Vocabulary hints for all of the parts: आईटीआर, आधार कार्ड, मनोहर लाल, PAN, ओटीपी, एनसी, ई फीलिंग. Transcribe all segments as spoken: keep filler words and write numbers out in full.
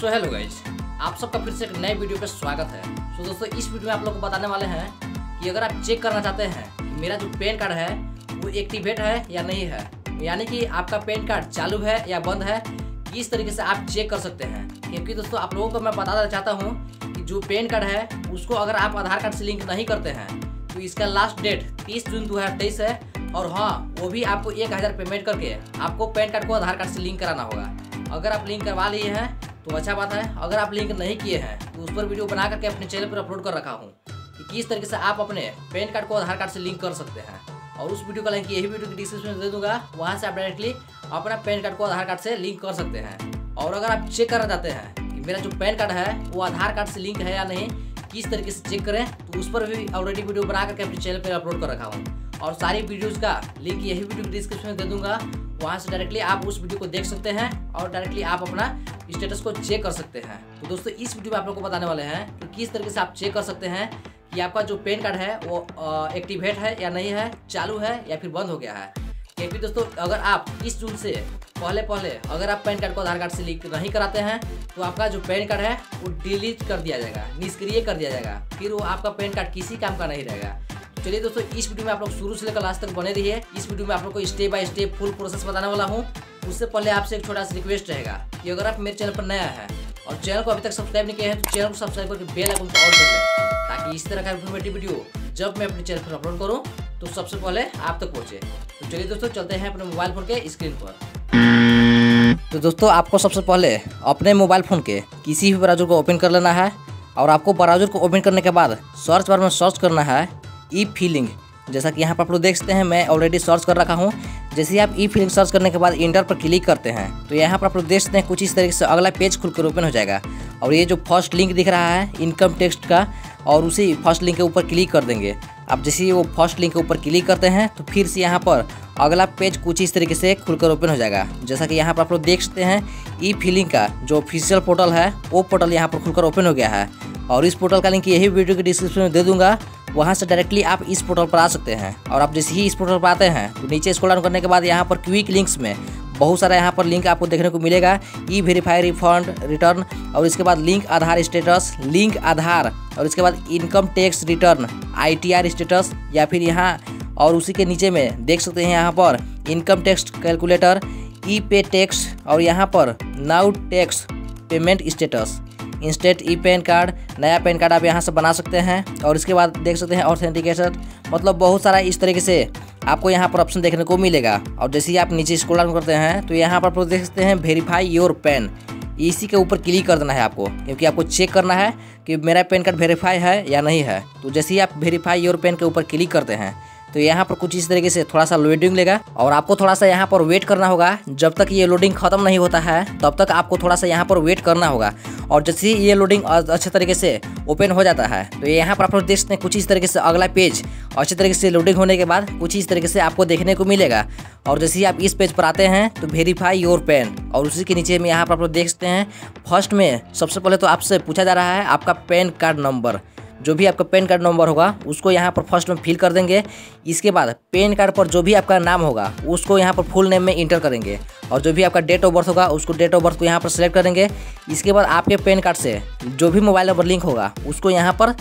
So hello guys, आप सबका फिर से एक नए वीडियो पे स्वागत है। सो so, दोस्तों इस वीडियो में आप लोग को बताने वाले हैं कि अगर आप चेक करना चाहते हैं मेरा जो पैन कार्ड है वो एक्टिवेट है या नहीं है, यानी कि आपका पैन कार्ड चालू है या बंद है, इस तरीके से आप चेक कर सकते हैं। क्योंकि दोस्तों आप लोगों को मैं बताना चाहता हूँ कि जो पैन कार्ड है उसको अगर आप आधार कार्ड से लिंक नहीं करते हैं तो इसका लास्ट डेट तीस जून दो हज़ार तेईस है। और हाँ, वो भी आपको एक हज़ार पेमेंट करके आपको पैन कार्ड को आधार कार्ड से लिंक कराना होगा। अगर आप लिंक करवा लिए हैं तो अच्छा बात है, अगर आप लिंक नहीं किए हैं तो उस पर वीडियो बना करके अपने चैनल पर अपलोड कर रखा हूँ कि किस तरीके से आप अपने पैन कार्ड को आधार कार्ड से लिंक कर सकते हैं। और उस वीडियो का लिंक यही वीडियो की डिस्क्रिप्शन में दे दूंगा, वहाँ से आप डायरेक्टली अपना पैन कार्ड को आधार कार्ड से लिंक कर सकते हैं। और अगर आप चेक करना चाहते हैं कि मेरा जो पैन कार्ड है वो आधार कार्ड से लिंक है या नहीं, किस तरीके से चेक करें, तो उस पर भी ऑलरेडी वीडियो बना करके अपने चैनल पर अपलोड कर रखा हूँ। और सारी वीडियोज़ का लिंक यही वीडियो की डिस्क्रिप्शन में दे दूँगा, वहाँ से डायरेक्टली आप उस वीडियो को देख सकते हैं और डायरेक्टली आप अपना स्टेटस को चेक कर सकते हैं। तो दोस्तों इस वीडियो में आप लोग को बताने वाले हैं कि किस तरीके से आप चेक कर सकते हैं कि आपका जो पैन कार्ड है वो एक्टिवेट है या नहीं है, चालू है या फिर बंद हो गया है। क्योंकि दोस्तों अगर आप इस जून से पहले पहले अगर आप पैन कार्ड को आधार कार्ड से लिंक नहीं कराते हैं तो आपका जो पैन कार्ड है वो डिलीट कर दिया जाएगा, निष्क्रिय कर दिया जाएगा, फिर वो आपका पैन कार्ड किसी काम का नहीं रहेगा। चलिए दोस्तों इस वीडियो में आप लोग शुरू से लेकर लास्ट तक बने रहिए। इस वीडियो में आप लोग को step by step full process बताने वाला हूँ। उससे पहले आपसे एक छोटा सा रिक्वेस्ट रहेगा कि अगर आप मेरे चैनल पर नया है और चैनल को अभी तक सब्सक्राइब नहीं किया है तो चैनल को सब्सक्राइब करके बेल आइकन को ऑन कर लें, ताकि इस तरह का इन्फॉर्मेटिव वीडियो जब मैं अपने चैनल पर अपलोड करूँ तो सबसे पहले आप तक पहुँचे। तो चलिए दोस्तों चलते हैं अपने मोबाइल फ़ोन के स्क्रीन पर। तो दोस्तों आपको सबसे पहले अपने मोबाइल फ़ोन के किसी भी ब्राउजर को ओपन कर लेना है। और आपको ब्राउजर को ओपन करने के बाद सर्च बार में सर्च करना है ई फीलिंग। जैसा कि यहाँ पर आप लोग देख सकते हैं मैं ऑलरेडी सर्च कर रखा हूँ। जैसे ही आप ई फीलिंग सर्च करने के बाद इंटर पर क्लिक करते हैं तो यहाँ पर आप लोग देख सकते हैं कुछ इस तरीके से अगला पेज खुलकर ओपन हो जाएगा। और ये जो फर्स्ट लिंक दिख रहा है इनकम टैक्स का, और उसी फर्स्ट लिंक के ऊपर क्लिक कर देंगे। अब जैसे ही वो फर्स्ट लिंक के ऊपर क्लिक करते हैं तो फिर से यहाँ पर अगला पेज कुछ इस तरीके से खुलकर ओपन हो जाएगा। जैसा कि यहाँ पर आप लोग देख सकते हैं ई फीलिंग का जो ऑफिशियल पोर्टल है वो पोर्टल यहाँ पर खुलकर ओपन हो गया है। और इस पोर्टल का लिंक यही वीडियो के डिस्क्रिप्शन में दे दूँगा, वहाँ से डायरेक्टली आप इस पोर्टल पर आ सकते हैं। और आप जैसे ही इस पोर्टल पर आते हैं तो नीचे स्क्रॉल डाउन करने के बाद यहाँ पर क्विक लिंक्स में बहुत सारा यहाँ पर लिंक आपको देखने को मिलेगा। ई वेरीफाई, रिफंड, रिटर्न, और इसके बाद link Aadhaar status, link Aadhaar, और इसके बाद income tax return, आईटीआर status, या फिर यहाँ और उसी के नीचे में देख सकते हैं यहाँ पर इनकम टैक्स कैलकुलेटर, ई पे टैक्स, और यहाँ पर now tax payment status, instant ई पैन कार्ड, नया पैन कार्ड आप यहाँ से बना सकते हैं। और इसके बाद देख सकते हैं ऑथेंटिकेशन, मतलब बहुत सारा इस तरीके से आपको यहाँ पर ऑप्शन देखने को मिलेगा। और जैसे ही आप नीचे स्क्रॉल डाउन करते हैं तो यहाँ पर आप देख सकते हैं वेरीफाई योर पैन, इसी के ऊपर क्लिक कर देना है आपको, क्योंकि आपको चेक करना है कि मेरा पैन कार्ड वेरीफाई है या नहीं है। तो जैसे ही आप वेरीफाई योर पैन के ऊपर क्लिक करते हैं तो यहाँ पर कुछ इस तरीके से थोड़ा सा लोडिंग लेगा। और आपको थोड़ा सा यहाँ पर वेट करना होगा, जब तक ये लोडिंग खत्म नहीं होता है तब तक आपको थोड़ा सा यहाँ पर वेट करना होगा। और जैसे ही ये लोडिंग अच्छे तरीके से ओपन हो जाता है तो यहाँ पर आप लोग देख सकते हैं कुछ इस तरीके से अगला पेज अच्छे तरीके से लोडिंग होने के बाद कुछ इस तरीके से आपको देखने को मिलेगा। और जैसे ही आप इस पेज पर आते हैं तो वेरीफाई योर पैन, और उसी के नीचे में यहाँ पर आप लोग देख सकते हैं फर्स्ट में सबसे पहले तो आपसे पूछा जा रहा है आपका पैन कार्ड नंबर। जो भी आपका पैन कार्ड नंबर होगा उसको यहाँ पर फर्स्ट में फिल कर देंगे। इसके बाद पैन कार्ड पर जो भी आपका नाम होगा उसको यहाँ पर फुल नेम में इंटर करेंगे। और जो भी आपका डेट ऑफ बर्थ होगा उसको डेट ऑफ बर्थ को यहाँ पर सेलेक्ट करेंगे। इसके बाद आपके पैन कार्ड से जो भी मोबाइल नंबर लिंक होगा उसको यहाँ पर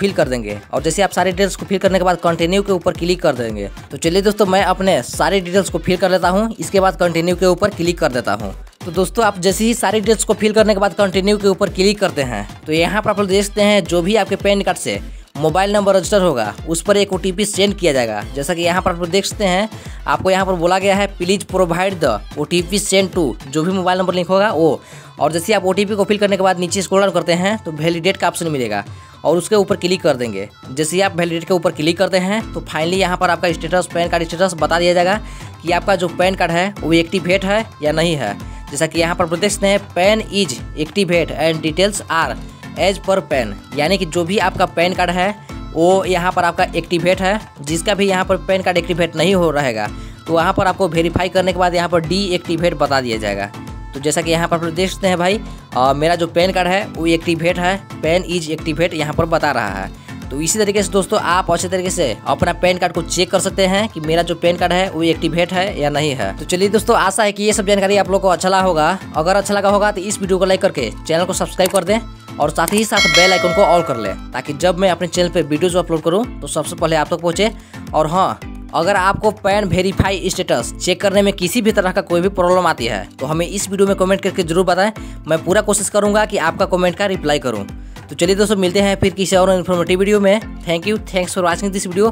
फिल कर देंगे। और जैसे आप सारे डिटेल्स को फिल करने के बाद कंटिन्यू के ऊपर क्लिक कर देंगे। तो चलिए दोस्तों मैं अपने सारे डिटेल्स को फिल कर लेता हूँ, इसके बाद कंटिन्यू के ऊपर क्लिक कर देता हूँ। तो दोस्तों आप जैसे ही सारे डिटेल्स को फिल करने के बाद कंटिन्यू के ऊपर क्लिक करते हैं तो यहाँ पर आप लोग देखते हैं जो भी आपके पैन कार्ड से मोबाइल नंबर रजिस्टर होगा उस पर एक ओटीपी सेंड किया जाएगा। जैसा कि यहाँ पर आप लोग देख सकते हैं आपको यहाँ पर बोला गया है please provide the ओटीपी send to जो भी मोबाइल नंबर लिंक होगा वो। और जैसे आप ओटीपी को फिल करने के बाद नीचे स्क्रॉल डाउन करते हैं तो वैलिडेट का ऑप्शन मिलेगा और उसके ऊपर क्लिक कर देंगे। जैसे ही आप वैलिडेट के ऊपर क्लिक करते हैं तो फाइनली यहाँ पर आपका स्टेटस, पैन कार्ड स्टेटस बता दिया जाएगा कि आपका जो पैन कार्ड है वो एक्टिवेट है या नहीं है। जैसा कि यहाँ पर आप देख सकते हैं PAN is activate and details are as per PAN, यानी कि जो भी आपका पैन कार्ड है वो यहाँ पर आपका एक्टिवेट है। जिसका भी यहाँ पर पैन कार्ड एक्टिवेट नहीं हो रहेगा तो वहाँ पर आपको वेरीफाई करने के बाद यहाँ पर डीएक्टिवेट बता दिया जाएगा। तो जैसा कि यहाँ पर देख सकते हैं भाई आ, मेरा जो पैन कार्ड है वो एक्टिवेट है, पैन इज एक्टिवेट यहाँ पर बता रहा है। तो इसी तरीके से दोस्तों आप अच्छे तरीके से अपना पैन कार्ड को चेक कर सकते हैं कि मेरा जो पैन कार्ड है वो एक्टिवेट है या नहीं है। तो चलिए दोस्तों, आशा है कि ये सब जानकारी आप लोगों को अच्छा लगा होगा। अगर अच्छा लगा होगा तो इस वीडियो को लाइक करके चैनल को सब्सक्राइब कर दें और साथ ही साथ बेल आइकन को ऑल कर लें ताकि जब मैं अपने चैनल पर वीडियोज अपलोड करूँ तो सबसे पहले आप तक पहुँचे। और हाँ, अगर आपको पैन वेरीफाई स्टेटस चेक करने में किसी भी तरह का कोई भी प्रॉब्लम आती है तो हमें इस वीडियो में कमेंट करके जरूर बताएं। मैं पूरा कोशिश करूंगा कि आपका कमेंट का रिप्लाई करूं। तो चलिए दोस्तों, मिलते हैं फिर किसी और इन्फॉर्मेटिव वीडियो में। Thank you, thanks for watching this video.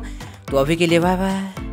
तो अभी के लिए बाय बाय।